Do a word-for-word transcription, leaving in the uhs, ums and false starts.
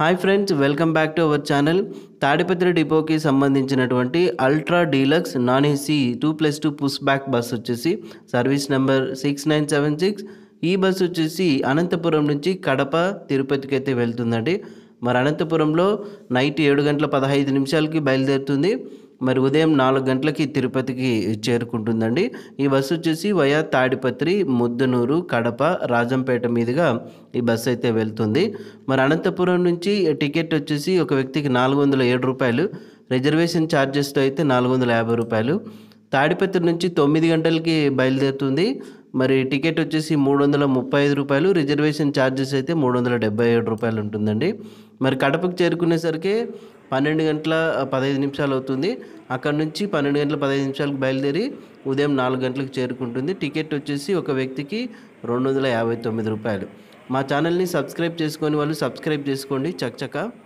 Hi friends, welcome back to our channel. Tadipatri డిపోకి సంబంధించినటువంటి ultra deluxe non AC two plus two push back bus వచ్చేసి service number six nine seven six. ఈ bus వచ్చేసి అనంతపురం నుంచి కడప తిరుపతికి అయితే వెళ్తుందండి. మరి అనంతపురంలో నైట్ ఏడు గంటల పదహైదు నిమిషాలకి బయలుదేరుతుంది. మరి ఉదయం నాలుగు గంటలకి తిరుపతికి చేరుకుంటుందండి. ఈ బస్సు వచ్చేసి వయా తాడిపత్రి, ముద్దనూరు, కడప, రాజంపేట మీదుగా ఈ బస్సు అయితే వెళ్తుంది. మరి అనంతపురం నుంచి టికెట్ వచ్చేసి ఒక వ్యక్తికి నాలుగు వందల ఏడు రూపాయలు, రిజర్వేషన్ ఛార్జెస్తో అయితే నాలుగు వందల యాభై రూపాయలు. తాడిపత్రి నుంచి తొమ్మిది గంటలకి బయలుదేరుతుంది. మరి టికెట్ వచ్చేసి మూడు వందల ముప్పై ఐదు రూపాయలు, రిజర్వేషన్ ఛార్జెస్ అయితే మూడు వందల డెబ్బై ఏడు రూపాయలు ఉంటుందండి. మరి కడపకు చేరుకునేసరికి పన్నెండు గంటల పదహైదు నిమిషాలు అవుతుంది. అక్కడ నుంచి పన్నెండు గంటల పదహైదు నిమిషాలకు బయలుదేరి ఉదయం నాలుగు గంటలకు చేరుకుంటుంది. టికెట్ వచ్చేసి ఒక వ్యక్తికి రెండు వందల యాభై తొమ్మిది రూపాయలు. మా ఛానల్ని సబ్స్క్రైబ్ చేసుకొని వాళ్ళు సబ్స్క్రైబ్ చేసుకోండి చక్కచక్క.